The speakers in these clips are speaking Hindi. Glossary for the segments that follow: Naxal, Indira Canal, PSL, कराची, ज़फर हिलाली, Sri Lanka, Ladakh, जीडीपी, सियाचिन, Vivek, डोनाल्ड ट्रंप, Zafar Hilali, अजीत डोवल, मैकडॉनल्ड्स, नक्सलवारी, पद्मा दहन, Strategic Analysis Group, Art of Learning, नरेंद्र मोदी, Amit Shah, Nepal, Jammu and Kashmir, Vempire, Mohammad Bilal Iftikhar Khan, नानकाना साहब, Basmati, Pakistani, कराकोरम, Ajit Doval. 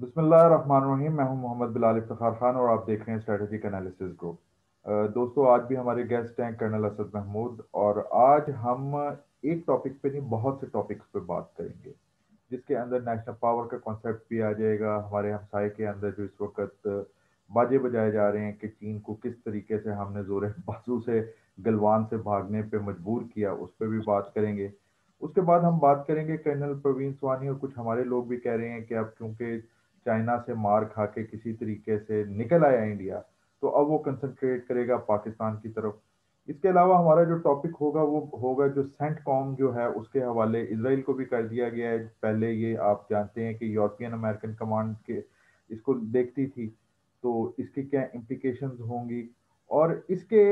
बिस्मिल्लाहिर्रहमानिर्रहीम। मैं हूं मोहम्मद बिलाल इफ्तिखार खान और आप देख रहे हैं स्ट्रेटेजिक एनालिसिस ग्रुप। दोस्तों, आज भी हमारे गेस्ट हैं कर्नल असद महमूद और आज हम एक टॉपिक पे नहीं बहुत से टॉपिक्स पे बात करेंगे जिसके अंदर नेशनल पावर का कॉन्सेप्ट भी आ जाएगा। हमारे हमसाये के अंदर जो इस वक्त बाजे बजाए जा रहे हैं कि चीन को किस तरीके से हमने जोर बाजू से गलवान से भागने पर मजबूर किया, उस पर भी बात करेंगे। उसके बाद हम बात करेंगे कर्नल प्रवीण सवानी और कुछ हमारे लोग भी कह रहे हैं कि अब क्योंकि चाइना से मार खा के किसी तरीके से निकल आया इंडिया, तो अब वो कंसंट्रेट करेगा पाकिस्तान की तरफ। इसके अलावा हमारा जो टॉपिक होगा वो होगा जो सेंटकॉम जो है उसके हवाले इसराइल को भी कर दिया गया है। पहले ये आप जानते हैं कि यूरोपियन अमेरिकन कमांड के इसको देखती थी, तो इसकी क्या इम्प्लीकेशंस होंगी। और इसके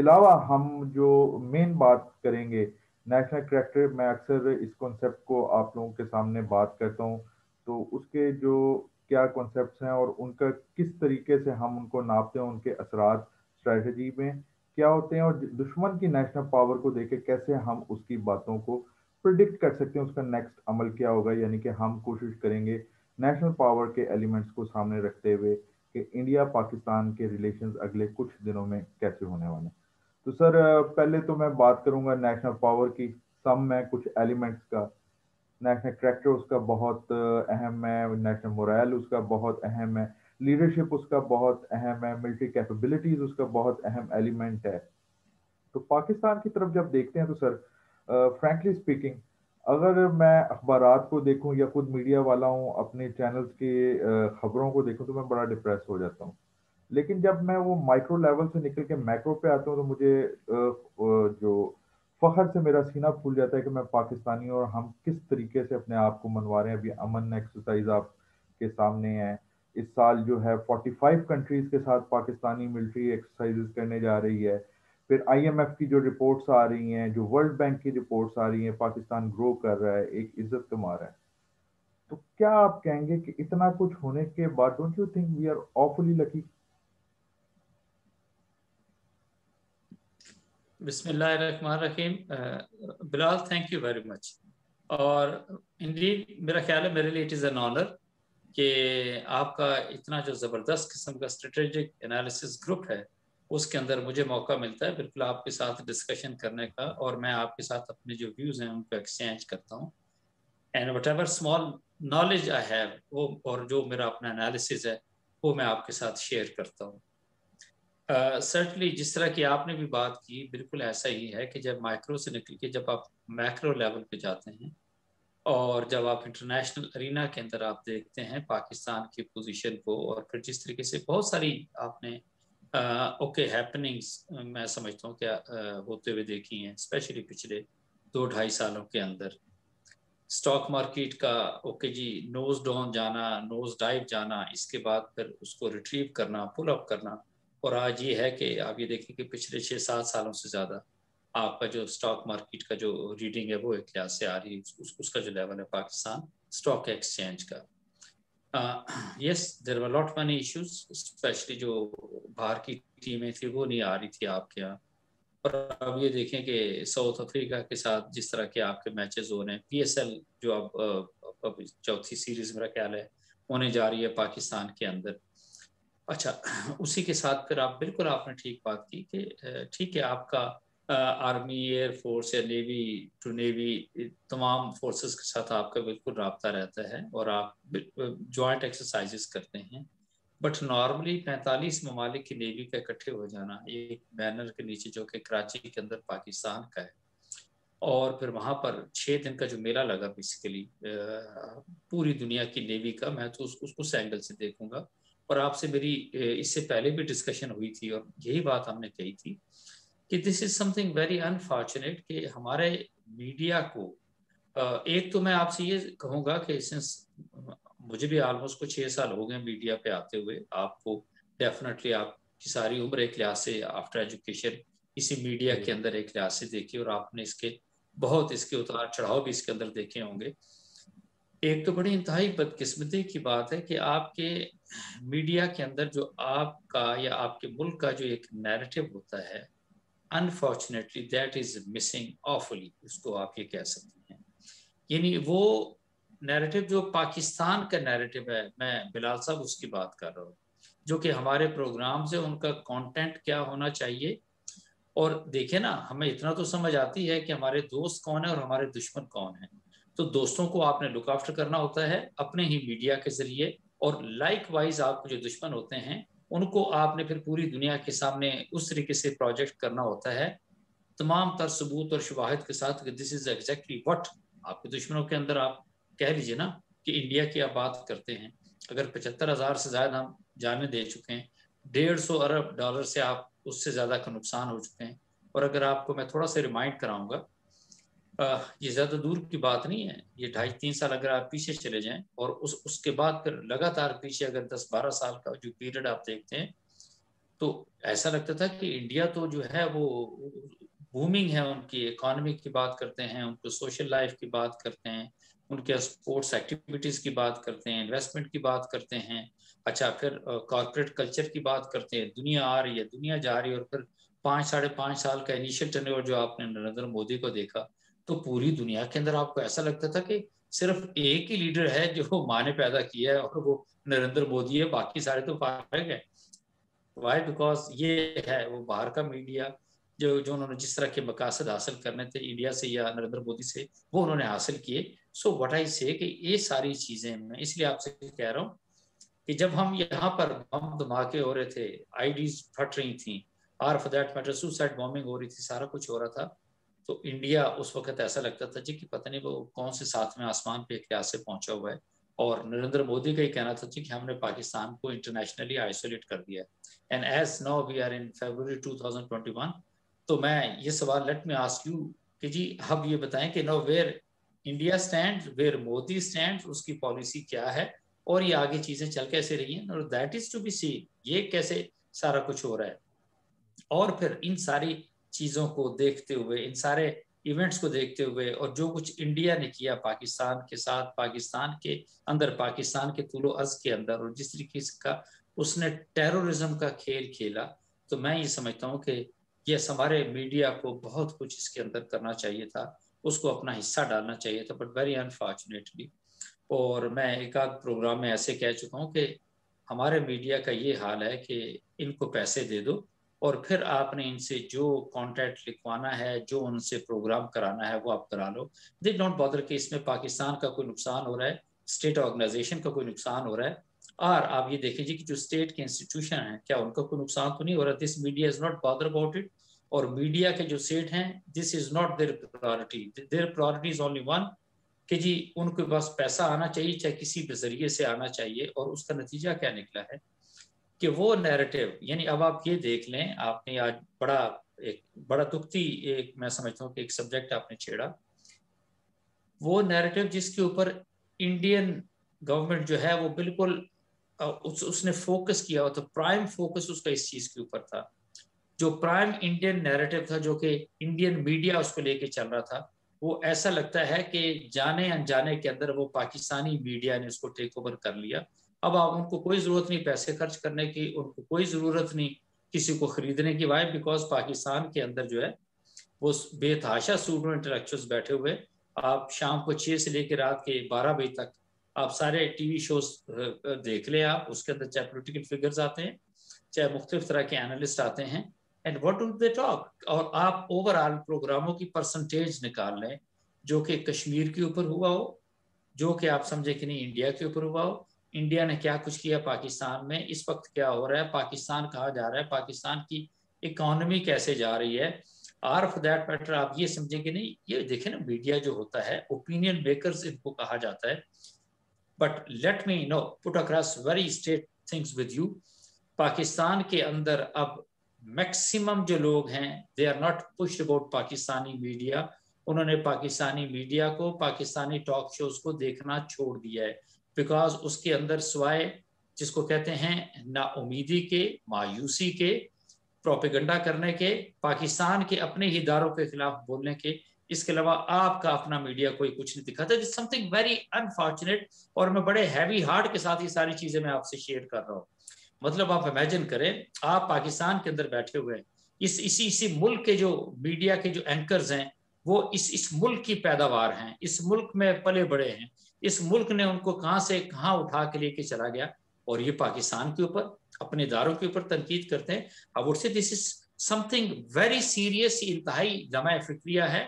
अलावा हम जो मेन बात करेंगे नेशनल करैक्टर, मैं अक्सर इस कॉन्सेप्ट को आप लोगों के सामने बात करता हूँ, तो उसके जो क्या कॉन्सेप्ट्स हैं और उनका किस तरीके से हम उनको नापते हैं, उनके असरात स्ट्रेटजी में क्या होते हैं और दुश्मन की नेशनल पावर को देख के कैसे हम उसकी बातों को प्रिडिक्ट कर सकते हैं, उसका नेक्स्ट अमल क्या होगा। यानी कि हम कोशिश करेंगे नेशनल पावर के एलिमेंट्स को सामने रखते हुए कि इंडिया पाकिस्तान के रिलेशंस अगले कुछ दिनों में कैसे होने वाले हैं। तो सर, पहले तो मैं बात करूँगा नेशनल पावर की सम है कुछ एलिमेंट्स का। नेशनल करैक्टर उसका बहुत अहम है, नेशनल मोरल उसका बहुत अहम है, लीडरशिप उसका बहुत अहम है, मिलिट्री कैपेबिलिटीज़ उसका बहुत अहम एलिमेंट है। तो पाकिस्तान की तरफ जब देखते हैं तो सर फ्रैंकली स्पीकिंग, अगर मैं अखबारात को देखूं या ख़ुद मीडिया वाला हूं, अपने चैनल्स की ख़बरों को देखूं, तो मैं बड़ा डिप्रेस हो जाता हूं। लेकिन जब मैं वो माइक्रो लेवल से निकल के मैक्रो पे आता हूँ तो मुझे जो फ़खर से मेरा सीना फूल जाता है कि मैं पाकिस्तानी हूँ और हम किस तरीके से अपने आप को मनवा रहे हैं। अभी अमन एक्सरसाइज आपके सामने है, इस साल जो है 45 कंट्रीज़ के साथ पाकिस्तानी मिलिट्री एक्सरसाइज करने जा रही है। फिर IMF की जो रिपोर्ट्स आ रही हैं, जो वर्ल्ड बैंक की रिपोर्ट्स आ रही हैं, पाकिस्तान ग्रो कर रहा है, एक इज्जत कमा रहा है। तो क्या आप कहेंगे कि इतना कुछ होने के बाद don't you think we are awfully lucky? बिस्मिल्लाहिर्रहमानिर्रहीम। Bilal, thank you very much. और इंडीड मेरा ख्याल है, मेरे लिए इट इज़ एन ऑनर कि आपका इतना जो ज़बरदस्त किस्म का स्ट्रेटेजिक एनालिसिस ग्रुप है उसके अंदर मुझे मौका मिलता है बिल्कुल आपके साथ डिस्कशन करने का, और मैं आपके साथ अपने जो व्यूज़ हैं उनको एक्सचेंज करता हूँ। And whatever small knowledge I have, वो और जो मेरा अपना एनालिसिस है वो मैं आपके साथ शेयर करता हूँ। सर्टनली जिस तरह की आपने भी बात की बिल्कुल ऐसा ही है कि जब माइक्रो से निकल के जब आप मैक्रो लेवल पे जाते हैं और जब आप इंटरनेशनल अरीना के अंदर आप देखते हैं पाकिस्तान की पोजीशन को, और फिर जिस तरीके से बहुत सारी आपने हैपनिंग्स मैं समझता हूँ क्या होते हुए देखी हैं, स्पेशली पिछले 2-2.5 सालों के अंदर स्टॉक मार्केट का नोज डाउन जाना, नोज डाइव जाना, इसके बाद फिर उसको रिट्रीव करना, पुल अप करना, और आज ये है कि आप ये देखें कि पिछले 6-7 सालों से ज़्यादा आपका जो स्टॉक मार्केट का जो रीडिंग है वो एक लिहाज से आ रही है, उसका जो लेवल है पाकिस्तान स्टॉक एक्सचेंज का। Yes, there were lot money issues, specially जो बाहर की टीमें थी वो नहीं आ रही थी आपके यहाँ। और अब ये देखें कि साउथ अफ्रीका के साथ जिस तरह के आपके मैचेस हो रहे हैं, PSL जो अब चौथी सीरीज मेरा ख्याल है होने जा रही है पाकिस्तान के अंदर। अच्छा, उसी के साथ फिर आप बिल्कुल आपने ठीक बात की कि ठीक है आपका आर्मी, एयर फोर्स या नेवी टू नेवी तमाम फोर्सेस के साथ आपका बिल्कुल रब्ता रहता है और आप जॉइंट एक्सरसाइजेस करते हैं। बट नॉर्मली 45 ममालिक की नेवी का इकट्ठे हो जाना एक बैनर के नीचे जो कि कराची के अंदर पाकिस्तान का है, और फिर वहाँ पर 6 दिन का जो मेला लगा बेसिकली पूरी दुनिया की नेवी का, मैं तो उस एंगल से देखूँगा। और आपसे मेरी इससे पहले भी डिस्कशन हुई थी और यही बात हमने कही थी कि this is something very unfortunate कि हमारे मीडिया को एक तो मैं आपसे ये कहूँगा कि सिंस मुझे भी आलमोस्ट को 6 साल हो गए मीडिया पे आते हुए, आपको डेफिनेटली आपकी सारी उम्र एक लिहाज से आफ्टर एजुकेशन इसी मीडिया के अंदर एक लिहाज से देखी और आपने इसके बहुत इसके उतार चढ़ाव भी इसके अंदर देखे होंगे। एक तो बड़ी इंतहाई बदकिस्मती की बात है कि आपके मीडिया के अंदर जो आपका या आपके मुल्क का जो एक नैरेटिव होता है, unfortunately that is missing awfully, उसको आप ये कह सकते हैं। यानी वो नैरेटिव जो पाकिस्तान का नैरेटिव है, मैं बिलाल साहब उसकी बात कर रहा हूँ, जो कि हमारे प्रोग्राम से उनका कंटेंट क्या होना चाहिए। और देखे ना, हमें इतना तो समझ आती है कि हमारे दोस्त कौन है और हमारे दुश्मन कौन है। तो दोस्तों को आपने लुक आफ्टर करना होता है अपने ही मीडिया के जरिए, और लाइक वाइज आपको जो दुश्मन होते हैं उनको आपने फिर पूरी दुनिया के सामने उस तरीके से प्रोजेक्ट करना होता है तमाम तर सबूत और शवाहिद के साथ कि दिस इज एग्जैक्टली व्हाट आपके दुश्मनों के अंदर। आप कह लीजिए ना कि इंडिया की आप बात करते हैं, अगर 75,000 से ज्यादा हम जाने दे चुके हैं, $150 अरब से आप उससे ज़्यादा का नुकसान हो चुके हैं। और अगर आपको मैं थोड़ा सा रिमाइंड कराऊंगा, ये ज़्यादा दूर की बात नहीं है, ये 2.5-3 साल अगर आप पीछे चले जाएं और उसके बाद फिर लगातार पीछे अगर 10-12 साल का जो पीरियड आप देखते हैं, तो ऐसा लगता था कि इंडिया तो जो है वो बूमिंग है। उनकी इकॉनमी की बात करते हैं, उनको सोशल लाइफ की बात करते हैं, उनके स्पोर्ट्स एक्टिविटीज की बात करते हैं, इन्वेस्टमेंट की बात करते हैं, अच्छा फिर कॉर्पोरेट कल्चर की बात करते हैं, दुनिया आ रही है, दुनिया जा रही है। और फिर 5-5.5 साल का इनिशियल टर्नओवर जो आपने नरेंद्र मोदी को देखा, तो पूरी दुनिया के अंदर आपको ऐसा लगता था कि सिर्फ एक ही लीडर है जो माँ ने पैदा किया है और वो नरेंद्र मोदी है, बाकी सारे तो फारग है। वाई? बिकॉज ये है वो बाहर का मीडिया जो उन्होंने जिस तरह के मकासद हासिल करने थे इंडिया से या नरेंद्र मोदी से, वो उन्होंने हासिल किए। सो व्हाट आई से कि ये सारी चीजें, मैं इसलिए आपसे कह रहा हूँ कि जब हम यहाँ पर बम धमाके हो रहे थे, आईडीज फट रही थी, और for that matter suicide bombing हो रही थी, सारा कुछ हो रहा था, तो इंडिया उस वक्त ऐसा लगता था जी कि पता नहीं वो कौन से सातवें आसमान पे क्या से पहुंचा हुआ है। और नरेंद्र मोदी का ही कहना था कि हमने पाकिस्तान को इंटरनेशनली आइसोलेट कर दिया। And as now we are in February 2021। तो मैं ये सवाल लेट मी आस्क यू कि जी अब ये बताएं कि now where India stands, where Modi stands, उसकी पॉलिसी क्या है और ये आगे चीजें चल कैसे रही हैं, और that is to be seen, ये कैसे सारा कुछ हो रहा है। और फिर इन सारी चीजों को देखते हुए, इन सारे इवेंट्स को देखते हुए, और जो कुछ इंडिया ने किया पाकिस्तान के साथ, पाकिस्तान के अंदर, पाकिस्तान के तुलो अर्ज के अंदर, और जिस तरीके का उसने टेररिज्म का खेल खेला, तो मैं ये समझता हूँ कि ये हमारे मीडिया को बहुत कुछ इसके अंदर करना चाहिए था, उसको अपना हिस्सा डालना चाहिए था, बट वेरी अनफॉर्चुनेटली। और मैं एक आध प्रोग्राम में ऐसे कह चुका हूँ कि हमारे मीडिया का ये हाल है कि इनको पैसे दे दो और फिर आपने इनसे जो कॉन्ट्रैक्ट लिखवाना है, जो उनसे प्रोग्राम कराना है, वो आप करा लो। दे डोंट बॉदर कि इसमें पाकिस्तान का कोई नुकसान हो रहा है, स्टेट ऑर्गेनाइजेशन का कोई नुकसान हो रहा है। और आप ये देखें जी कि जो स्टेट के इंस्टीट्यूशन हैं, क्या उनका कोई नुकसान तो नहीं हो रहा। This media is not bother about it. और मीडिया के जो सेठ हैं, this is not their priority. Their priority is only one कि जी उनके पास पैसा आना चाहिए, चाहे किसी भी जरिए से आना चाहिए। और उसका नतीजा क्या निकला है कि वो नैरेटिव, यानी अब आप ये देख लें, आपने आज बड़ा दुखती एक, मैं समझता हूँ कि एक सब्जेक्ट आपने छेड़ा, वो नैरेटिव जिसके ऊपर इंडियन गवर्नमेंट जो है वो बिल्कुल उसने फोकस किया हुआ था। प्राइम फोकस उसका इस चीज के ऊपर था, जो प्राइम इंडियन नैरेटिव था, जो कि इंडियन मीडिया उसको लेके चल रहा था। वो ऐसा लगता है कि जाने अनजाने के अंदर वो पाकिस्तानी मीडिया ने उसको टेक ओवर कर लिया। अब आप उनको कोई जरूरत नहीं पैसे खर्च करने की, उनको कोई जरूरत नहीं किसी को खरीदने की, वाई बिकॉज पाकिस्तान के अंदर जो है वो बेतहाशा स्टूडेंट इंटेलेक्चुअल्स बैठे हुए, आप शाम को 6 से लेकर रात के 12 बजे तक आप सारे टीवी शोज देख लें, आप उसके अंदर चाहे पोलिटिकल फिगर्स आते हैं, चाहे मुख्तलिफ तरह के एनालिस्ट आते हैं, and what would they talk. और आप ओवरऑल प्रोग्रामों की परसेंटेज निकाल लें जो कि कश्मीर के ऊपर हुआ हो, जो कि आप समझे कि नहीं इंडिया के ऊपर हुआ हो, इंडिया ने क्या कुछ किया पाकिस्तान में, इस वक्त क्या हो रहा है, पाकिस्तान कहाँ जा रहा है, पाकिस्तान की इकॉनमी कैसे जा रही है। आर फॉर दैट मैटर आप ये समझें कि नहीं, ये देखें ना, मीडिया जो होता है, ओपिनियन मेकर्स इनको कहा जाता है। But let me put across very straight things with you. Pakistan के अंदर अब मैक्सिमम जो लोग हैं, they are not pushed about Pakistani media. उन्होंने पाकिस्तानी मीडिया को, पाकिस्तानी टॉक शोज को देखना छोड़ दिया है, बिकॉज उसके अंदर स्वाय जिसको कहते हैं नाउमीदी के, मायूसी के, प्रोपेगेंडा करने के, पाकिस्तान के अपने ही इदारों के खिलाफ बोलने के, इसके अलावा आपका अपना मीडिया कोई कुछ नहीं दिखाता। It's something very unfortunate. और मैं बड़े हैवी हार्ट के साथ ये सारी चीजें मैं आपसे शेयर कर रहा हूँ। मतलब आप इमेजिन करें, आप पाकिस्तान के अंदर बैठे हुए हैं, इसी मुल्क के जो मीडिया के जो एंकर्स हैं, वो इस मुल्क की पैदावार हैं, इस मुल्क में पले बड़े हैं, इस मुल्क ने उनको कहां से कहां उठा के लेके चला गया, और ये पाकिस्तान के ऊपर अपने दारों के ऊपर तनकीद करते हैं। I would say this is something very serious, इंतहाई लम्हा फिक्रिया है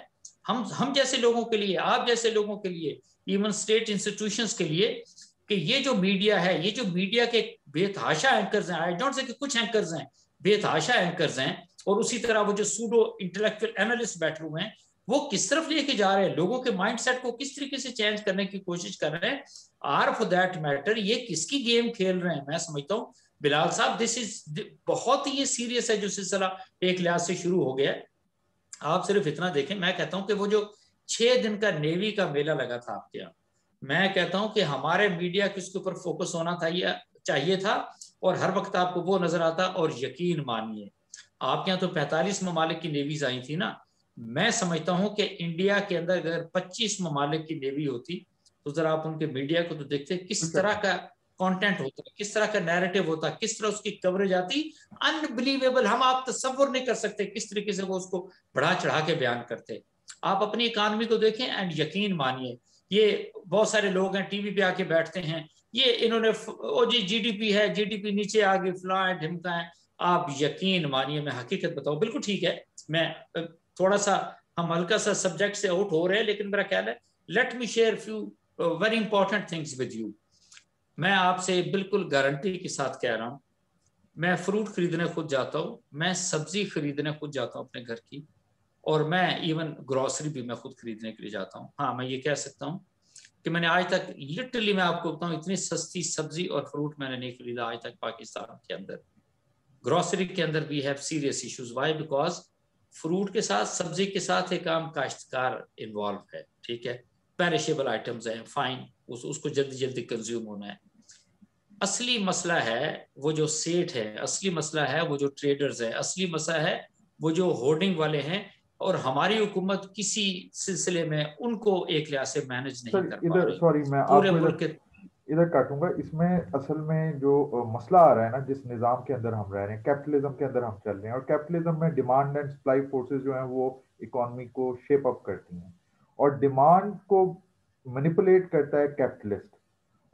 हम जैसे लोगों के लिए, आप जैसे लोगों के लिए, इवन स्टेट इंस्टीट्यूशंस के लिए, कि ये जो मीडिया है, ये जो मीडिया के बेतहाशा एंकर्स हैं, आई डोंट से कि कुछ एंकर्स हैं, बेतहाशा एंकर्स हैं, और उसी तरह वो जो सूडो इंटेलेक्चुअल एनालिस्ट बैठे हुए हैं, वो किस तरफ लेके जा रहे हैं, लोगों के माइंडसेट को किस तरीके से चेंज करने की कोशिश कर रहे हैं, आर फॉर दैट मैटर ये किसकी गेम खेल रहे हैं। मैं समझता हूँ बिलाल साहब दिस इज बहुत ही सीरियस है जो सिलसिला एक लिहाज से शुरू हो गया है। आप सिर्फ इतना देखें, मैं कहता हूं कि वो जो 6 दिन का नेवी का मेला लगा था आपके यहाँ, मैं कहता हूं कि हमारे मीडिया को इसके ऊपर फोकस होना था या चाहिए था, और हर वक्त आपको वो नजर आता। और यकीन मानिए आपके यहाँ तो 45 ममालिक की नेवीज आई थी ना, मैं समझता हूं कि इंडिया के अंदर अगर 25 ममालिक की नेवी होती तो जरा आप उनके मीडिया को तो देखते किस तरह का कंटेंट होता, किस तरह का नैरेटिव होता, किस तरह उसकी कवरेज आती, अनबिलीवेबल, हम आप तसव्वुर नहीं कर सकते किस तरीके से वो उसको बढ़ा चढ़ा के बयान करते। आप अपनी इकॉनमी को देखें एंड यकीन मानिए ये बहुत सारे लोग हैं टीवी पे आके बैठते हैं, ये इन्होंने ओ जी जीडीपी है, जीडीपी नीचे आगे फलां है ढिमका है। आप यकीन मानिए, मैं हकीकत बताऊं, बिल्कुल ठीक है मैं थोड़ा सा हम हल्का सा सब्जेक्ट से आउट हो रहे हैं, लेकिन मेरा ख्याल है let me share few very important things with you. मैं आपसे बिल्कुल गारंटी के साथ कह रहा हूँ, मैं फ्रूट खरीदने खुद जाता हूँ, मैं सब्जी खरीदने खुद जाता हूँ अपने घर की, और मैं इवन ग्रॉसरी भी मैं खुद खरीदने के लिए जाता हूँ। हाँ, मैं ये कह सकता हूँ कि मैंने आज तक लिटरली, मैं आपको बताऊँ, इतनी सस्ती सब्जी और फ्रूट मैंने नहीं खरीदा आज तक पाकिस्तान के अंदर। ग्रॉसरी के अंदर भी have serious issues, why? Because fruit के साथ सब्जी के साथ एक आम काश्तकार इन्वॉल्व है, ठीक है, पेरिशेबल आइटम्स हैं, फाइन, उसको जल्दी जल्दी कंज्यूम होना है। असली मसला है वो जो सेठ है, असली मसला है वो जो ट्रेडर्स है, असली मसला है वो जो होर्डिंग वाले हैं, और हमारी हुकूमत किसी सिलसिले में उनको एक लिहाज से मैनेज नहीं कर पा रही। सॉरी, मैं आपको इधर काटूंगा, इसमें असल में जो मसला आ रहा है ना, जिस निज़ाम के अंदर हम रह रहे हैं, कैपिटलिज्म के अंदर हम चल रहे हैं, और कैपिटलिज्म में डिमांड एंड सप्लाई फोर्सेज जो हैं वो इकोनॉमी को शेप अप करती हैं, और डिमांड को मैनिपुलेट करता है कैपिटलिस्ट।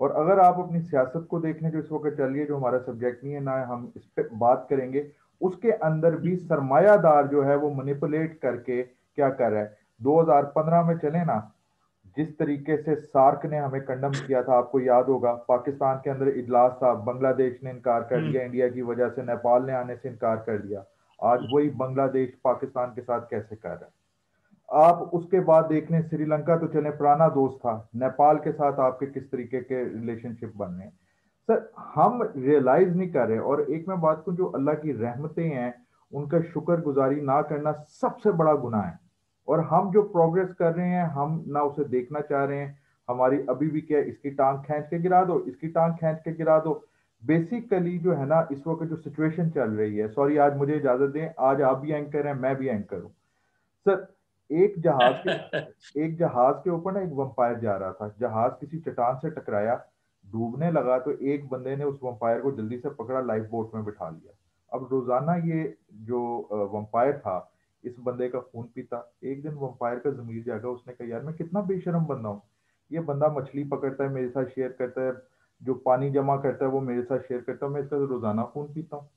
और अगर आप अपनी सियासत को देखने जो इस वक्त चल रही है, जो हमारा सब्जेक्ट नहीं है, ना हम इस पर बात करेंगे, उसके अंदर भी सरमायादार जो है वो मैनिपुलेट करके क्या कर रहा है। 2015 में चले ना, जिस तरीके से सार्क ने हमें कंडम किया था, आपको याद होगा, पाकिस्तान के अंदर इजलास था, बांग्लादेश ने इनकार कर दिया इंडिया की वजह से, नेपाल ने आने से इनकार कर दिया। आज वही बांग्लादेश पाकिस्तान के साथ कैसे कर रहा है। आप उसके बाद देख लें, श्रीलंका तो चले पुराना दोस्त था, नेपाल के साथ आपके किस तरीके के रिलेशनशिप बन रहे हैं। सर, हम रियलाइज नहीं कर रहे। और एक मैं बात कहूँ, जो अल्लाह की रहमतें हैं उनका शुक्रगुजारी ना करना सबसे बड़ा गुनाह है, और हम जो प्रोग्रेस कर रहे हैं हम ना उसे देखना चाह रहे हैं। हमारी अभी भी क्या, इसकी टांग खींच के गिरा दो, इसकी टांग खींच के गिरा दो। बेसिकली जो है ना, इस वक्त जो सिचुएशन चल रही है, सॉरी आज मुझे इजाजत दें, आज आप भी एंकर हैं, मैं भी एंकर हूँ। सर, एक जहाज के ऊपर ना एक वंपायर जा रहा था, जहाज किसी चट्टान से टकराया, डूबने लगा, तो एक बंदे ने उस वंपायर को जल्दी से पकड़ा, लाइफ बोट में बिठा लिया। अब रोजाना ये जो वंपायर था इस बंदे का खून पीता। एक दिन वंपायर का ज़मीर जागा, उसने कहा यार मैं कितना बेशरम बंदा हूँ, ये बंदा मछली पकड़ता है मेरे साथ शेयर करता है, जो पानी जमा करता है वो मेरे साथ शेयर करता है, मैं इसका रोजाना खून पीता हूँ,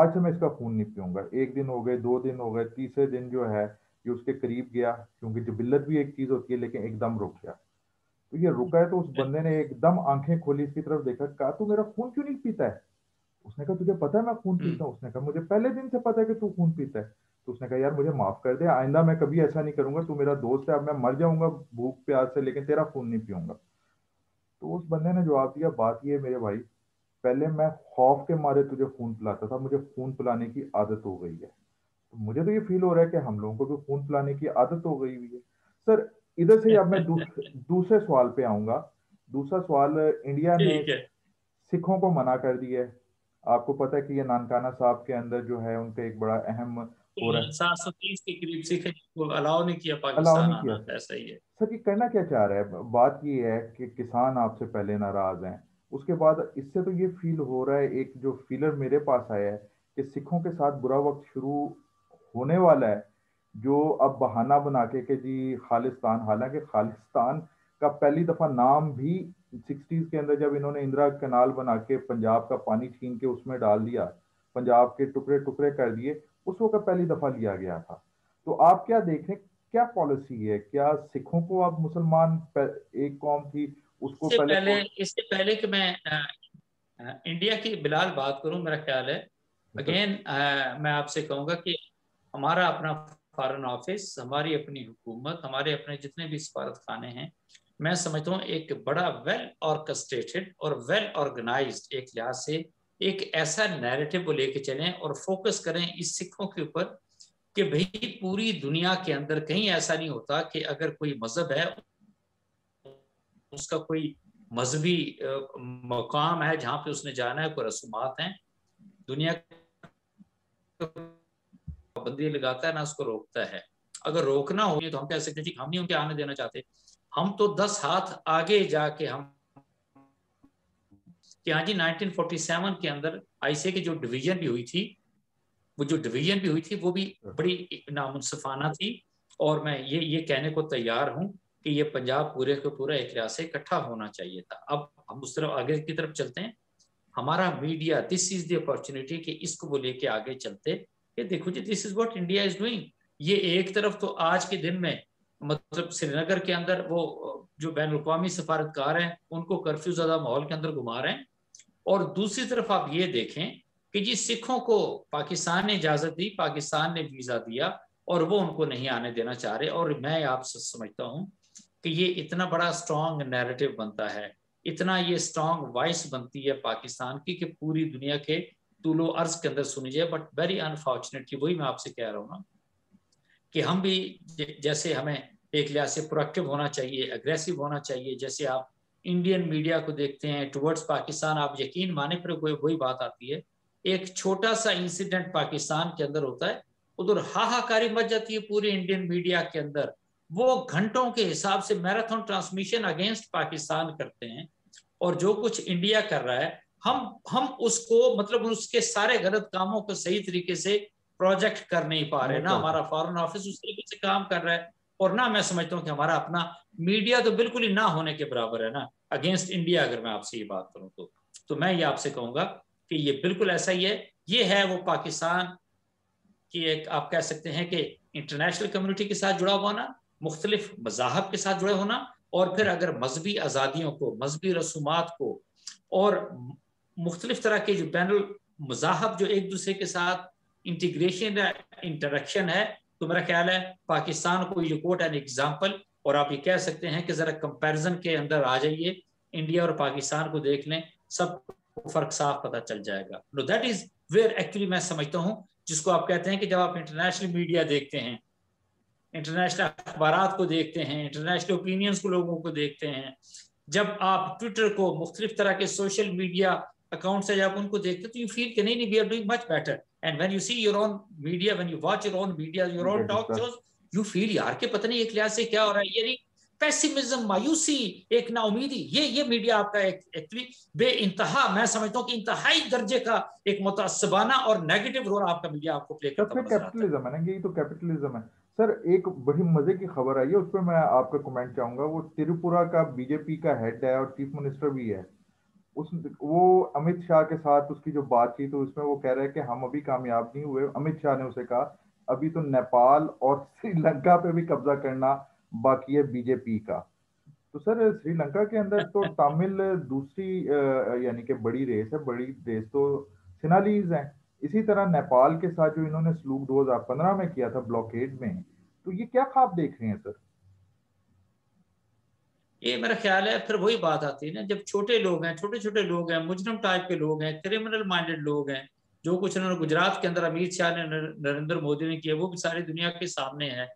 आज से मैं इसका खून नहीं पीऊंगा। एक दिन हो गए, 2 दिन हो गए, तीसरे दिन जो है ये उसके करीब गया, क्योंकि जबिल्लत भी एक चीज होती है, लेकिन एकदम रुक गया। तो ये रुका है, तो उस बंदे ने एकदम आंखें खोली, इसकी तरफ देखा, कहा तू मेरा खून क्यों नहीं पीता है? उसने कहा तुझे पता है मैं खून पीता हूँ? उसने कहा मुझे पहले दिन से पता है कि तू खून पीता है। तो उसने कहा यार मुझे माफ कर दे, आइंदा मैं कभी ऐसा नहीं करूंगा, तू मेरा दोस्त है, अब मैं मर जाऊंगा भूख प्यास से, लेकिन तेरा खून नहीं पीऊंगा। तो उस बंदे ने जवाब दिया, बात ये मेरे भाई, पहले मैं खौफ के मारे तुझे खून पिलाता था, मुझे खून पिलाने की आदत हो गई है। मुझे तो ये फील हो रहा है कि हम लोगों को भी खून पिलाने की आदत हो गई हुई है। सर, इधर से अब मैं दूसरे सवाल पे आऊंगा। दूसरा सवाल, इंडिया ने सिखों को मना कर दिया है, आपको पता है कि ये नानकाना साहब के अंदर जो है उनका एक बड़ा अहम हो रहा है, 730 के करीब सिख को अलाउ नहीं किया पाकिस्तान ने, ऐसा ही है। सर, ये करना क्या चाह रहा है? बात ये है कि किसान आपसे पहले नाराज हैं, उसके बाद इससे तो ये फील हो रहा है, एक जो फीलर मेरे पास आया है कि सिखों के साथ बुरा वक्त शुरू होने वाला है, जो अब बहाना बना के जी खालिस्तान, हालांकि खालिस्तान का पहली दफा नाम भी 60s के अंदर जब इन्होंने इंदिरा कैनाल बना के पंजाब का पानी छीन के उसमें डाल दिया, पंजाब के टुकड़े टुकड़े कर दिए, उस वक्त पहली दफा लिया गया था। तो आप क्या देखें, क्या पॉलिसी है, क्या सिखों को आप मुसलमान एक कौम थी उसको पहले, इससे पहले कि मैं इंडिया की बिलाल बात करूं, मेरा ख्याल है अगेन मैं आपसे कहूंगा कि हमारा अपना फॉरेन ऑफिस, हमारी अपनी हुकूमत, हमारे अपने जितने भी सफारतखाने हैं, मैं समझता हूँ एक बड़ा वेल ऑर्केस्ट्रेटेड और वेल ऑर्गेनाइज्ड एक लिहाज से एक ऐसा नैरेटिव को लेके चलें और फोकस करें इस सिखों के ऊपर कि भाई पूरी दुनिया के अंदर कहीं ऐसा नहीं होता कि अगर कोई मजहब है उसका कोई मजहबी मकाम है जहाँ पे उसने जाना है, कोई रसूमात हैं, दुनिया पाबंदी लगाता है ना उसको रोकता है। अगर रोकना हो तो हम कह सकते हैं हम नहीं उनके आने देना चाहते, हम तो 10 हाथ आगे जाके हम कि हाँ जी 1947 के अंदर आईसीए की जो डिवीजन भी हुई थी, वो जो डिवीजन भी हुई थी वो भी बड़ी नामुनसिफाना थी। और मैं ये कहने को तैयार हूँ कि ये पंजाब पूरे को पूरा एक लिहाज से इकट्ठा होना चाहिए था। अब हम उस तरफ आगे की तरफ चलते हैं, हमारा media this is the opportunity कि इसको वो लेके आगे चलते कि देखो जी this is what India is doing. ये एक तरफ तो आज के दिन में मतलब श्रीनगर के अंदर वो जो बैनुल अक़वामी सफारतकार हैं उनको कर्फ्यू ज़्यादा माहौल के अंदर घुमा रहे हैं, और दूसरी तरफ आप ये देखें कि जी सिखों को पाकिस्तान ने इजाजत दी, पाकिस्तान ने वीजा दिया और वो उनको नहीं आने देना चाह रहे। और मैं आपसे समझता हूँ कि ये इतना बड़ा स्ट्रांग नैरेटिव बनता है, इतना ये स्ट्रांग वॉइस बनती है पाकिस्तान की कि पूरी दुनिया के तूलो अर्ज के अंदर सुनी जाए। बट वेरी अनफॉर्चुनेटली वही मैं आपसे कह रहा हूँ ना कि हम भी जैसे हमें एक लिहाज से प्रोएक्टिव होना चाहिए, अग्रेसिव होना चाहिए। जैसे आप इंडियन मीडिया को देखते हैं टुवर्ड्स पाकिस्तान, आप यकीन माने पर वही बात आती है। एक छोटा सा इंसिडेंट पाकिस्तान के अंदर होता है, उधर हाहाकारी मच जाती है पूरी इंडियन मीडिया के अंदर। वो घंटों के हिसाब से मैराथन ट्रांसमिशन अगेंस्ट पाकिस्तान करते हैं, और जो कुछ इंडिया कर रहा है हम उसको मतलब उसके सारे गलत कामों को सही तरीके से प्रोजेक्ट कर नहीं पा रहे। ना हमारा फॉरेन ऑफिस उस तरीके से काम कर रहा है, और ना मैं समझता हूँ कि हमारा अपना मीडिया तो बिल्कुल ही ना होने के बराबर है ना अगेंस्ट इंडिया। अगर मैं आपसे ये बात करूँ तो मैं ये आपसे कहूँगा कि ये बिल्कुल ऐसा ही है। ये है वो पाकिस्तान की एक आप कह सकते हैं कि इंटरनेशनल कम्युनिटी के साथ जुड़ा हुआ होना, मुख्तलिफ मजाहब के साथ जुड़े होना, और फिर अगर मजहबी आज़ादियों को, मजहबी रसूमात को और मुख्तलिफ तरह के जो बैनुल मजाहब जो एक दूसरे के साथ इंटीग्रेशन है, इंटरेक्शन है, तो मेरा ख्याल है पाकिस्तान को यू कोट एन एग्जाम्पल। और आप ये कह सकते हैं कि जरा कंपैरिजन के अंदर आ जाइए, इंडिया और पाकिस्तान को देख लें, सब फर्क साफ पता चल जाएगा। No that is where actually मैं समझता हूँ जिसको आप कहते हैं कि जब आप इंटरनेशनल मीडिया देखते हैं, इंटरनेशनल अखबारात को देखते हैं, इंटरनेशनल ओपिनियंस को लोगों को देखते हैं, जब आप ट्विटर को मुख्तलिफ तरह के सोशल मीडिया अकाउंट से जब उनको देखते तो यू फील कि नहीं we are doing much better. And when you see your own media, when you watch your own media, your own talk shows, you feel यार के पता नहीं एक लिहाज से क्या हो रहा है, यानी pessimism, मायूसी, एक नाउमीदी। ये मीडिया आपका एक्चुअली बेइंतहा, मैं समझता हूँ कि इंतहाई दर्जे का एक मुतासिबाना और नेगेटिव रोल आपका मीडिया आपको प्ले करता है। कैपिटलिज्म है ना, यही तो कैपिटलिज्म है। सर एक बड़ी मजे की खबर आई है, उस पर मैं आपका कमेंट चाहूंगा। वो त्रिपुरा का बीजेपी का हेड है और चीफ मिनिस्टर भी है, वो अमित शाह के साथ उसकी जो बातचीत है उसमें वो कह रहा है कि हम अभी कामयाब नहीं हुए। अमित शाह ने उसे कहा अभी तो नेपाल और श्रीलंका पे भी कब्जा करना बाकी है बीजेपी का। तो सर श्रीलंका के अंदर तो तमिल दूसरी यानी कि बड़ी रेस है, बड़ी रेस तो सिनालीज हैं। इसी तरह नेपाल के साथ जो इन्होंने सलूक 2015 में किया था ब्लॉकेड में, तो ये क्या ख्वाब देख रहे हैं सर? ये मेरा ख्याल है फिर वही बात आती है ना, जब छोटे लोग हैं, छोटे छोटे लोग हैं, मुजरिम टाइप के लोग हैं, क्रिमिनल माइंडेड लोग हैं, जो कुछ उन्होंने गुजरात के अंदर अमित शाह ने, नरेंद्र मोदी ने किया, वो भी सारी दुनिया के सामने है।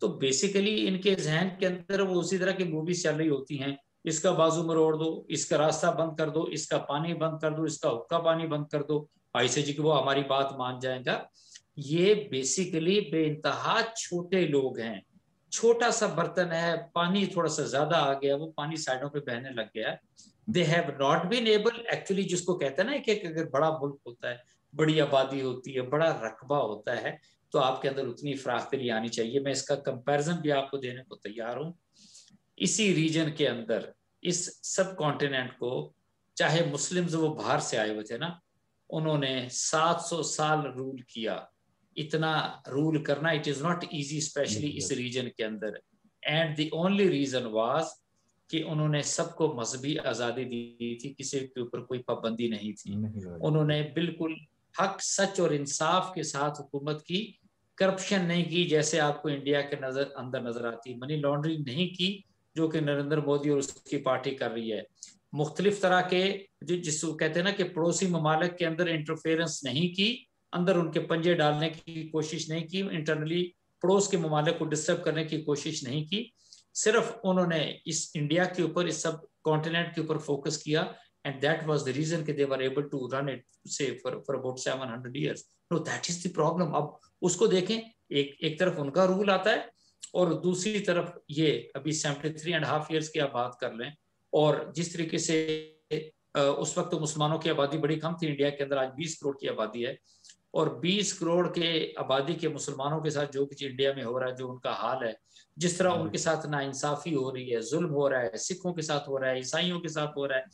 तो बेसिकली इनके जहन के अंदर वो उसी तरह की मूवीज चल रही होती हैं, इसका बाजू मरोड़ दो, इसका रास्ता बंद कर दो, इसका पानी बंद कर दो, इसका हुक्का पानी बंद कर दो, ऐसे जी कि वो हमारी बात मान जाएगा। ये बेसिकली बेइंतहा छोटे लोग हैं, छोटा सा बर्तन है, पानी थोड़ा सा ज्यादा आ गया, वो पानी साइडों पे बहने लग गया। They have not been able actually, जिसको कहते हैं ना कि अगर बड़ा मुल्क होता है, बड़ी आबादी होती है, बड़ा रकबा होता है, तो आपके अंदर उतनी फराख्तरी आनी चाहिए। मैं इसका कंपैरिजन भी आपको देने को तैयार हूँ इसी रीजन के अंदर, इस सब कॉन्टिनेंट को, चाहे मुस्लिम्स वो बाहर से आए हुए थे ना, उन्होंने 700 साल रूल किया। इतना रूल करना, it is not easy, specially इस रीजन के अंदर। And the only reason was कि उन्होंने सबको मजहबी आजादी दी थी, किसी के ऊपर कोई पाबंदी नहीं थी। उन्होंने बिल्कुल हक, सच और इंसाफ के साथ हुकूमत की, करप्शन नहीं की जैसे आपको इंडिया के अंदर नजर आती, मनी लॉन्ड्रिंग नहीं की जो कि नरेंद्र मोदी और उसकी पार्टी कर रही है। मुख्तलिफ तरह के जो जिसको कहते हैं ना कि पड़ोसी ममालिक के अंदर इंटरफेरेंस नहीं की, अंदर उनके पंजे डालने की कोशिश नहीं की, इंटरनली पड़ोस के ममालिक को डिस्टर्ब करने की कोशिश नहीं की। सिर्फ उन्होंने इस इंडिया के ऊपर, इस सब कॉन्टिनेंट के ऊपर फोकस किया। And that was the reason कि they were able to run it say for about 700 years. No, that is the problem. अब उसको देखें, एक तरफ उनका रूल आता है और दूसरी तरफ ये अभी 73.5 इयर्स की आप बात कर लें, और जिस तरीके से उस वक्त तो मुसलमानों की आबादी बड़ी कम थी इंडिया के अंदर, आज 20 करोड़ की आबादी है, और 20 करोड़ के आबादी के मुसलमानों के साथ जो कुछ इंडिया में हो रहा है, जो उनका हाल है, जिस तरह उनके साथ नाइंसाफी हो रही है, जुल्म हो रहा है, सिखों के साथ हो रहा है, ईसाइयों के साथ हो रहा है,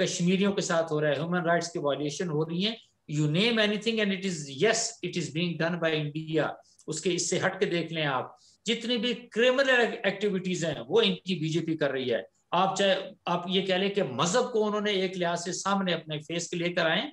कश्मीरियों के साथ हो रहा है, ह्यूमन राइट्स की वायलेशन हो रही है, you name anything and it is, yes, it is being done by India. उसके इससे हट के देख लें आप, जितनी भी क्रिमिनल एक्टिविटीज हैं वो इनकी बीजेपी कर रही है। आप चाहे आप ये कह लें कि मजहब को उन्होंने एक लिहाज से सामने अपने फेस के लेकर आए,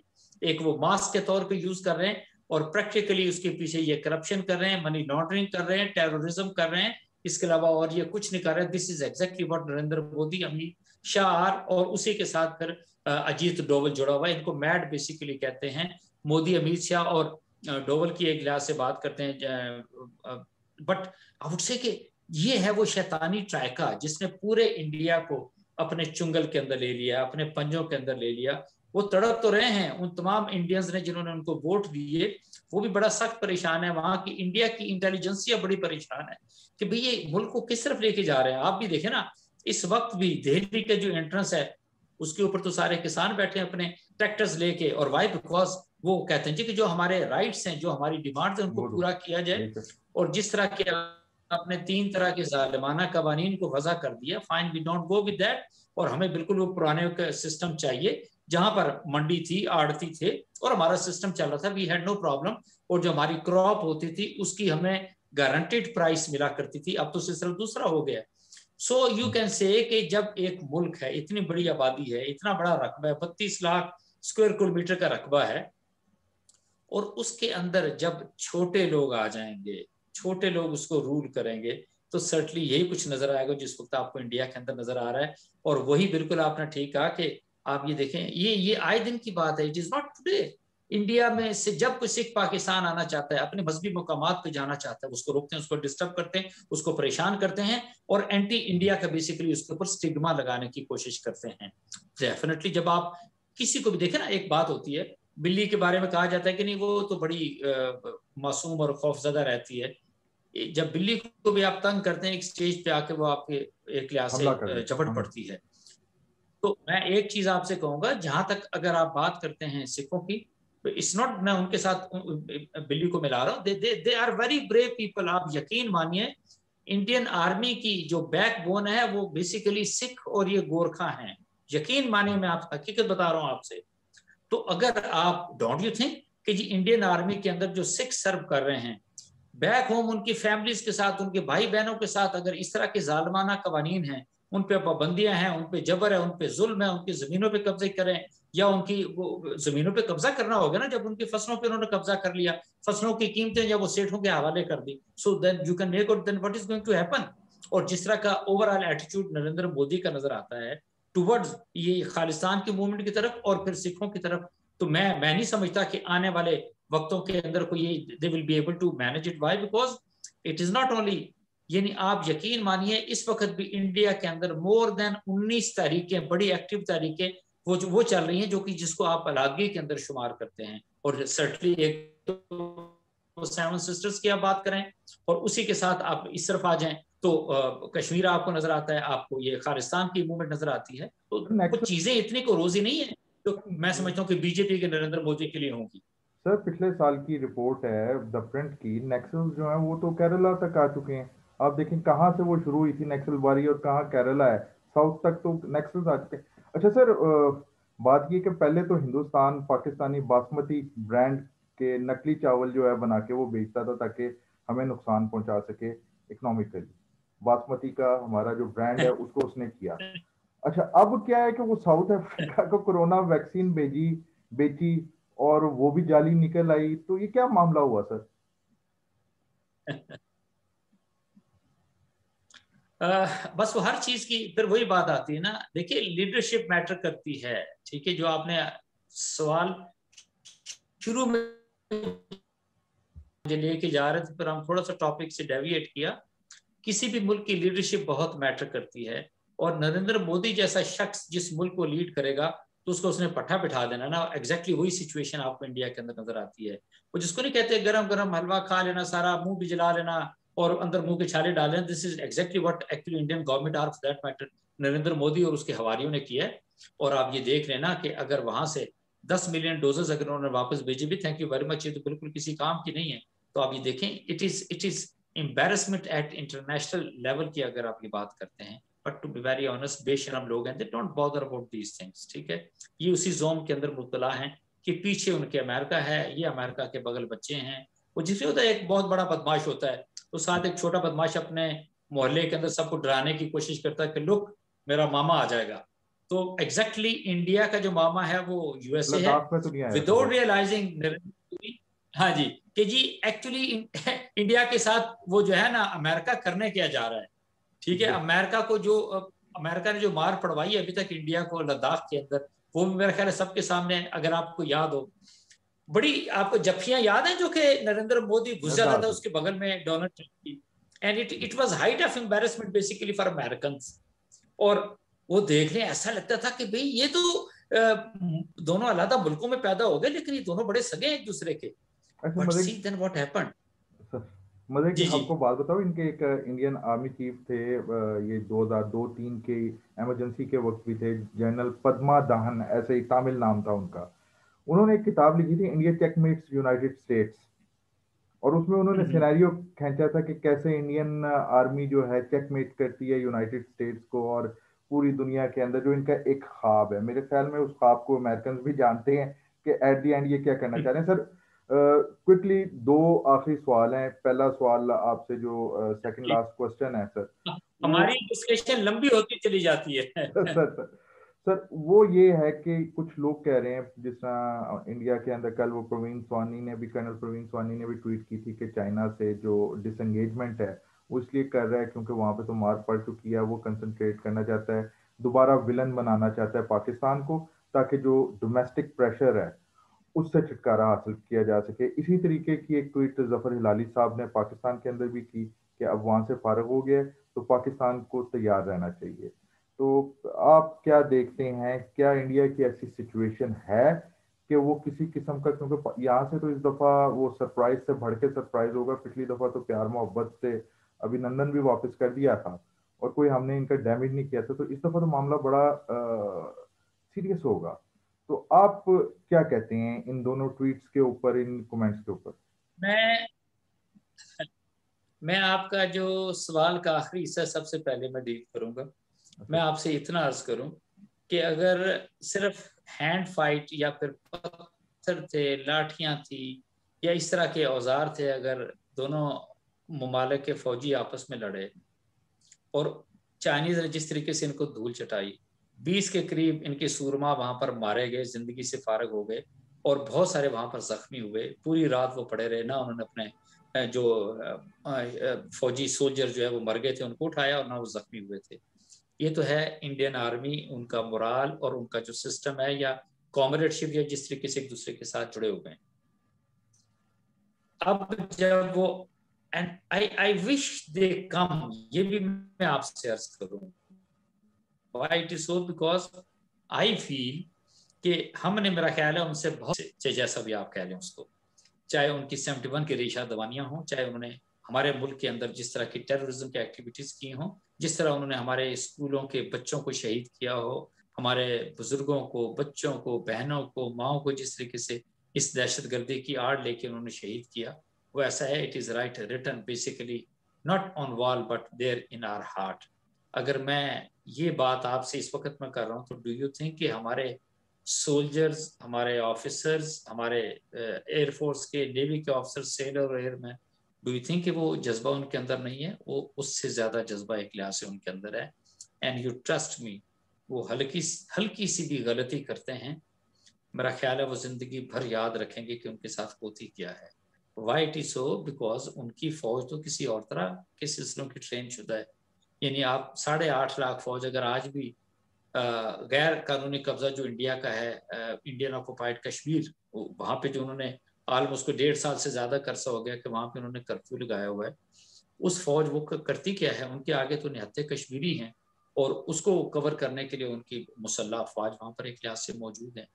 एक वो मास्क के तौर पे यूज कर रहे हैं, और प्रैक्टिकली उसके पीछे ये करप्शन कर रहे हैं, मनी लॉन्ड्रिंग कर रहे हैं, टेररिज्म कर रहे हैं, इसके अलावा और ये कुछ नहीं कर रहे। This is exactly what नरेंद्र मोदी, Amit Shah, और उसी के साथ फिर अजीत डोवल जुड़ा हुआ है। इनको मैड बेसिकली कहते हैं। मोदी, अमित शाह और डोवल की एक लिहाज से बात करते हैं, बट आई वुड से कि ये है वो शैतानी ट्रायका जिसने पूरे इंडिया को अपने चुंगल के अंदर ले लिया, अपने पंजों के अंदर ले लिया। वो तड़प तो रहे हैं, उन तमाम इंडियंस ने जिन्होंने उनको वोट दिए वो भी बड़ा सख्त परेशान है। वहां की इंडिया की इंटेलिजेंसिया बड़ी परेशान है कि भाई ये मुल्क को किस तरफ लेके जा रहे हैं। आप भी देखें ना, इस वक्त भी दिल्ली के जो एंट्रेंस है उसके ऊपर तो सारे किसान बैठे हैं अपने ट्रैक्टर्स लेके, और वाई? बिकॉज वो कहते हैं जी कि जो हमारे राइट्स हैं, जो हमारी डिमांड्स हैं, उनको पूरा किया जाए। और जिस तरह के आपने 3 तरह के जालिमाना कवानीन को वज़ा कर दिया, fine, we don't go with that, और हमें बिल्कुल वो पुराने सिस्टम चाहिए जहां पर मंडी थी, आड़ती थे, और हमारा सिस्टम चल रहा था, वी हैड नो प्रॉब्लम। और जो हमारी क्रॉप होती थी उसकी हमें गारंटीड प्राइस मिला करती थी, अब तो सिस्टम दूसरा हो गया। सो यू कैन से कि जब एक मुल्क है, इतनी बड़ी आबादी है, इतना बड़ा रकबा है, 32 लाख स्क्वायर किलोमीटर का रकबा है, और उसके अंदर जब छोटे लोग आ जाएंगे, छोटे लोग उसको रूल करेंगे, तो सर्टली यही कुछ नजर आएगा जिस वक्त आपको इंडिया के अंदर नजर आ रहा है। और वही बिल्कुल आपने ठीक कहा कि आप ये देखें, ये आए दिन की बात है, it is not today. India में से जब कोई सिख पाकिस्तान आना चाहता है, अपने मजहबी मुकामात पे जाना चाहता है, उसको रोकते हैं, उसको डिस्टर्ब करते हैं, उसको परेशान करते हैं, और एंटी इंडिया का बेसिकली उसके ऊपर स्टिग्मा लगाने की कोशिश करते हैं। डेफिनेटली जब आप किसी को भी देखें ना, एक बात होती है, बिल्ली के बारे में कहा जाता है कि नहीं वो तो बड़ी मासूम और खौफजदा रहती है, जब बिल्ली को भी आप तंग करते हैं, एक स्टेज पे आके वो आपके एक लिहाज से झपट पड़ती है। तो मैं एक चीज आपसे कहूंगा, जहां तक अगर आप बात करते हैं सिखों की, तो इट्स नॉट, मैं उनके साथ बिल्ली को मिला रहा हूँ, they are very brave people. आप यकीन मानिए, इंडियन आर्मी की जो बैकबोन है वो बेसिकली सिख और ये गोरखा है। यकीन मानिए, मैं आप हकीकत बता रहा हूँ आपसे। तो अगर आप, डोंट यू थिंक कि जी इंडियन आर्मी के अंदर जो सिख सर्व कर रहे हैं, बैक होम उनकी फैमिलीज के साथ, उनके भाई बहनों के साथ, अगर इस तरह के जालमाना कवानीन हैं, उन पे पाबंदियां हैं, उन पे जबर है, उन पे जुल्म है, उनकी जमीनों पे कब्जे करें, या उनकी जमीनों पे कब्जा करना होगा ना, जब उनकी फसलों पे उन्होंने कब्जा कर लिया, फसलों की कीमतें जब वो सेठों के हवाले कर दी, so then you can make out then what is going to happen. और जिस तरह का ओवरऑल एटीट्यूड नरेंद्र मोदी का नजर आता है टुवर्ड्स ये खालिस्तान की मूवमेंट की तरफ और फिर सिखों की तरफ, तो मैं नहीं समझता कि आने वाले वक्तों के अंदर कोई they will be able to manage it. Why? Because it is not only, यानी आप यकीन मानिए इस वक्त भी इंडिया के अंदर मोर देन 19 तारीखें, बड़ी एक्टिव तारीखें वो चल रही हैं, जो कि जिसको आप अलादगी के अंदर शुमार करते हैं। और सर्टली एक तो 7 सिस्टर्स की आप बात करें, और उसी के साथ आप इस तरफ आ जाएं तो कश्मीर आपको नजर आता है, आपको ये खालिस्तान की मूवमेंट नजर आती है। तो कुछ चीजें इतनी को रोजी नहीं है, तो मैं समझता हूँ कि बीजेपी के नरेंद्र मोदी के लिए होंगी। सर, पिछले साल की रिपोर्ट है द प्रिंट की, नेक्सल जो है वो तो केरला तक आ चुके हैं, आप देखें कहाँ से वो शुरू हुई थी नक्सलवारी और कहाँ केरला है, साउथ तक तो नक्सल आ चुके हैं। अच्छा सर, बात ये कि पहले तो हिंदुस्तान पाकिस्तानी बासमती ब्रांड के नकली चावल जो है बना के वो बेचता था ताकि हमें नुकसान पहुंचा सके इकोनॉमिकली, बासमती का हमारा जो ब्रांड है उसको उसने किया। अच्छा अब क्या है कि वो साउथ अफ्रीका को कोरोना वैक्सीन बेची और वो भी जाली निकल आई, तो ये क्या मामला हुआ सर? बस वो हर चीज की फिर वही बात आती है ना, देखिए लीडरशिप मैटर करती है। ठीक है, जो आपने सवाल शुरू में मुझे लेके जा रहे थे, पर हम थोड़ा सा टॉपिक से डेविएट किया। किसी भी मुल्क की लीडरशिप बहुत मैटर करती है, और नरेंद्र मोदी जैसा शख्स जिस मुल्क को लीड करेगा तो उसको उसने पट्टा बिठा देना ना। एग्जैक्टली वही सिचुएशन आपको इंडिया के अंदर नजर आती है। वो जिसको नहीं कहते गरम गरम हलवा खा लेना, सारा मुंह भी जला लेना और अंदर मुंह के छाले डाल लेना, this is exactly what actually Indian government और for that matter नरेंद्र मोदी और उसके हवारियों ने किया है। और आप ये देख रहे हैं ना कि अगर वहां से 10 मिलियन डोजेस अगर उन्होंने वापस भेजी भी, थैंक यू वेरी मच, ये तो बिल्कुल किसी काम की नहीं है। तो आप ये देखें, it is embarrassment at international level की अगर आप ये बात करते हैं। But to be very honest, बेशरम लोग हैं, they don't bother about these things. ठीक है, ये उसी जोम के अंदर मुबतला हैं कि पीछे उनके अमेरिका है, ये अमेरिका के बगल बच्चे हैं। वो जिसे होता है एक बहुत बड़ा बदमाश होता है, तो साथ एक छोटा बदमाश अपने मोहल्ले के अंदर सबको डराने की कोशिश करता है कि लुक मेरा मामा आ जाएगा। तो एग्जैक्टली इंडिया का जो मामा है वो यूएसए है, विदाउट रियलाइजिंग। हाँ जी, कि जी एक्चुअली इंडिया के साथ वो जो है ना अमेरिका करने क्या जा रहा है। ठीक है, अमेरिका ने जो मार पड़वाई अभी तक इंडिया को लद्दाख के अंदर, वो भी मेरा ख्याल है सबके सामने। अगर आपको याद हो, बड़ी आपको जफियां याद हैं जो कि नरेंद्र मोदी गुजर रहा था उसके बगल में डोनाल्ड ट्रंप की, and it was height of embarrassment basically for Americans. और वो देख रहे, ऐसा लगता था कि भाई ये तो दोनों अलग मुल्कों में पैदा हो गए, लेकिन ये दोनों बड़े सगे हैं एक दूसरे के। मजे की आपको बात बताओ, इनके एक इंडियन आर्मी चीफ थे, ये 2002-03 के इमरजेंसी के वक्त भी थे, जनरल पद्मा दहन, ऐसे ही तमिल नाम था उनका। उन्होंने एक किताब लिखी थी इंडिया चेकमेट्स यूनाइटेड स्टेट्स, और उसमें उन्होंने सिनेरियो खींचा था कि कैसे इंडियन आर्मी जो है चेकमेट करती है यूनाइटेड स्टेट्स को और पूरी दुनिया के अंदर, जो इनका एक ख्वाब है। मेरे ख्याल में उस ख्वाब को अमेरिकन भी जानते हैं कि एट द एंड ये क्या करना चाह रहे हैं। सर क्विकली दो आखिरी सवाल हैं। पहला सवाल आपसे जो सेकंड लास्ट क्वेश्चन है सर, हमारी डिस्कशन लंबी होती चली जाती है। सर वो ये है कि कुछ लोग कह रहे हैं, जिस तरह इंडिया के अंदर कल वो कर्नल प्रवीण स्वानी ने भी ट्वीट की थी कि चाइना से जो डिसएंगेजमेंट है वो इसलिए कर रहा है क्योंकि वहाँ पे तो मार पड़ चुकी है, वो कंसंट्रेट करना चाहता है, दोबारा विलन बनाना चाहता है पाकिस्तान को, ताकि जो डोमेस्टिक प्रेशर है उससे छुटकारा हासिल किया जा सके। इसी तरीके की एक ट्वीट जफर हिलाली साहब ने पाकिस्तान के अंदर भी की कि अब वहाँ से फारग हो गया तो पाकिस्तान को तैयार रहना चाहिए। तो आप क्या देखते हैं, क्या इंडिया की ऐसी सिचुएशन है कि वो किसी किस्म का, क्योंकि यहाँ से तो इस दफ़ा वो सरप्राइज से भड़ के सरप्राइज होगा, पिछली दफ़ा तो प्यार मोहब्बत से अभिनंदन भी वापस कर दिया था और कोई हमने इनका डैमेज नहीं किया था, तो इस दफ़ा तो मामला बड़ा सीरियस होगा। तो आप क्या कहते हैं इन दोनों ट्वीट्स के ऊपर, इन कमेंट्स के ऊपर? मैं आपका जो सवाल का आखिरी हिस्सा सबसे पहले मैं डील करूंगा। मैं आपसे इतना अर्ज करूं कि अगर सिर्फ हैंड फाइट या फिर पत्थर थे, लाठियां थी या इस तरह के औजार थे, अगर दोनों मुमालिक के फौजी आपस में लड़े और चाइनीज ने जिस तरीके से इनको धूल चटाई, 20 के करीब इनके सूरमा वहां पर मारे गए, जिंदगी से फारग हो गए और बहुत सारे वहां पर जख्मी हुए। पूरी रात वो पड़े रहे, ना उन्होंने अपने जो फौजी सोल्जर जो है वो मर गए थे उनको उठाया, और ना वो जख्मी हुए थे। ये तो है इंडियन आर्मी, उनका मोराल और उनका जो सिस्टम है या कॉमरेडशिप या जिस तरीके से एक दूसरे के साथ जुड़े हुए हैं। अब जब वो एंड आई विश दे कम, ये भी मैं आपसे अर्ज करूँ, बिकॉज आई फील कि हमने, मेरा ख्याल है उनसे बहुत, जैसा भी आप कह लें उसको, चाहे उनकी 71 की रेशा दवानियां हों, चाहे उन्होंने हमारे मुल्क के अंदर जिस तरह की टेररिज्म की एक्टिविटीज की हों, जिस तरह उन्होंने हमारे स्कूलों के बच्चों को शहीद किया हो, हमारे बुजुर्गों को, बच्चों को, बहनों को, माओ को जिस तरीके से इस दहशत गर्दी की आड़ लेके उन्होंने शहीद किया, वो ऐसा है, it is right return basically not on wall but there in our heart. अगर मैं ये बात आपसे इस वक्त मैं कर रहा हूँ तो do you think कि हमारे soldiers, हमारे officers, हमारे एयरफोर्स के, नेवी के ऑफिसर, सेलर और एयर में, do you think कि वो जज्बा उनके अंदर नहीं है? वो उससे ज्यादा जज्बा एक लिहाज से उनके अंदर है. And you trust me, वो हल्की सी भी गलती करते हैं, मेरा ख्याल है वो जिंदगी भर याद रखेंगे कि उनके साथ होती क्या है. Why it is so? Because उनकी फौज तो किसी और तरह के सिलसिलों की ट्रेन शुदा है. यानी आप 8.5 लाख फौज अगर आज भी गैर कानूनी कब्जा जो इंडिया का है, इंडियन ऑक्यूपाइड कश्मीर, वहाँ पे जो उन्होंने आलमोस्ट को 1.5 साल से ज्यादा कर्जा हो गया कि वहाँ पे उन्होंने कर्फ्यू लगाया हुआ है, उस फौज वो करती क्या है? उनके आगे तो निहत्थे कश्मीरी हैं और उसको कवर करने के लिए उनकी मुसल्ला अफवाज वहाँ पर एक लिहाज से मौजूद है.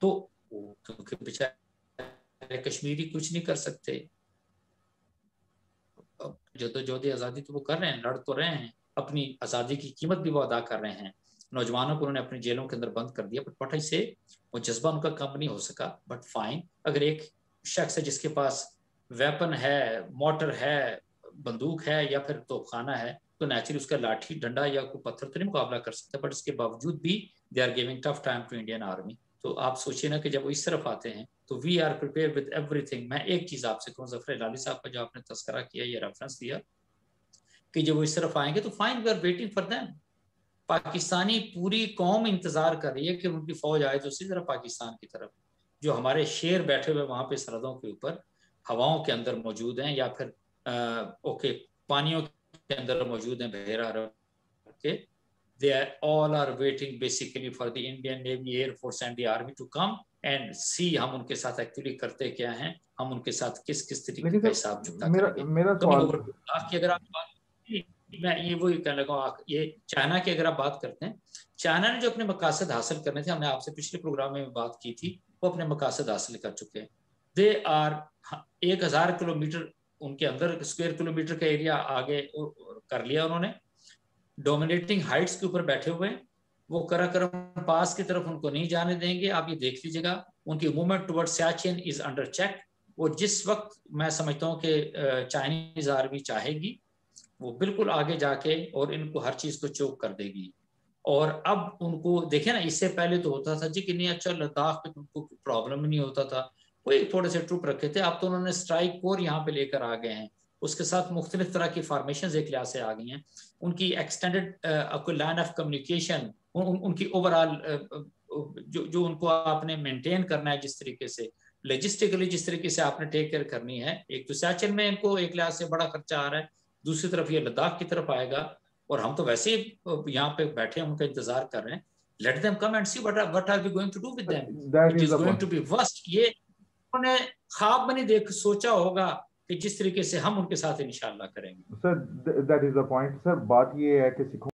तो क्योंकि बेचारे कश्मीरी कुछ नहीं कर सकते, जदोजहद आज़ादी तो वो कर रहे हैं, लड़ तो रहे हैं, अपनी आज़ादी की कीमत भी वो अदा कर रहे हैं. नौजवानों को उन्होंने अपनी जेलों के अंदर बंद कर दिया, बट पटाई से वो जज्बा उनका कम नहीं हो सका. बट फाइन, अगर एक शख्स है जिसके पास वेपन है, मोटर है, बंदूक है या फिर तोपखाना है, तो नेचुरली उसका लाठी, डंडा या कोई पत्थर तो नहीं मुकाबला कर सकता. बट इसके बावजूद भी they are giving tough time to Indian army. तो आप सोचिए ना कि जब वो इस तरफ आते हैं तो we are prepare with everything. मैं एक चीज आपसे कहूँ, ज़फर हिलाली साहब का जो आपने तस्करा किया, ये रेफरेंस दिया कि जब वो इस तरफ आएंगे तो fine, we are waiting for them. Pakistani पूरी कौम इंतजार कर रही है कि उनकी फौज आए तो उसी तरह पाकिस्तान की तरफ. जो हमारे शेर बैठे हुए वहाँ पे सरहदों के ऊपर, हवाओं के अंदर मौजूद हैं या फिर पानियों के अंदर मौजूद हैं, बहरा रख के, they all are waiting basically for the Indian Navy, Air Force and the Army to come and see हम उनके साथ एक्चुअली करते क्या हैं, हम उनके साथ किस किस तरीके का हिसाब जुटा करेंगे. मेरा सवाल अगर आप ये चाइना की अगर आप बात करते हैं, चाइना ने जो अपने मकासद हासिल करने थे, हमने आपसे पिछले प्रोग्राम में बात की थी, वो अपने मकासद हासिल कर चुके हैं. दे आर 1000 किलोमीटर उनके अंदर स्क्वायर किलोमीटर का एरिया आगे कर लिया उन्होंने, डोमिनेटिंग हाइट्स के ऊपर बैठे हुए हैं. वो कराकोरम पास की तरफ उनको नहीं जाने देंगे. आप ये देख लीजिएगा, उनकी movement toward Siachen is under check. वो जिस वक्त, मैं समझता हूँ कि चाइनीज आर्मी चाहेगी, वो बिल्कुल आगे जाके और इनको हर चीज को चोक कर देगी. और अब उनको देखें ना, इससे पहले तो होता था जी कि नहीं, अच्छा लद्दाख में उनको प्रॉब्लम नहीं होता था, वो एक थोड़े से ट्रुप रखे थे. अब तो उन्होंने स्ट्राइक कोर यहाँ पे लेकर आ गए हैं, उसके साथ मुख्तलिफ तरह की फार्मेशन एक लिहाज से आ गई हैं. उनकी एक्सटेंडेड लाइन ऑफ कम्युनिकेशन, उनकी ओवरऑल जो उनको आपने मेंटेन करना है, जिस तरीके से लॉजिस्टिकली जिस तरीके से आपने टेक केयर करनी है. एक तो सियाचिन में इनको एक लिहाज से बड़ा खर्चा आ रहा है, दूसरी तरफ ये लद्दाख की तरफ आएगा और हम तो वैसे ही यहाँ पे बैठे हैं, उनका इंतजार कर रहे हैं. Let them come and see what are we going to do with them. It is going to be worst. ये उन्होंने ख्वाब में नहीं सोचा होगा कि जिस तरीके से हम उनके साथ इंशाअल्लाह करेंगे. Sir that is the point. Sir बात ये है कि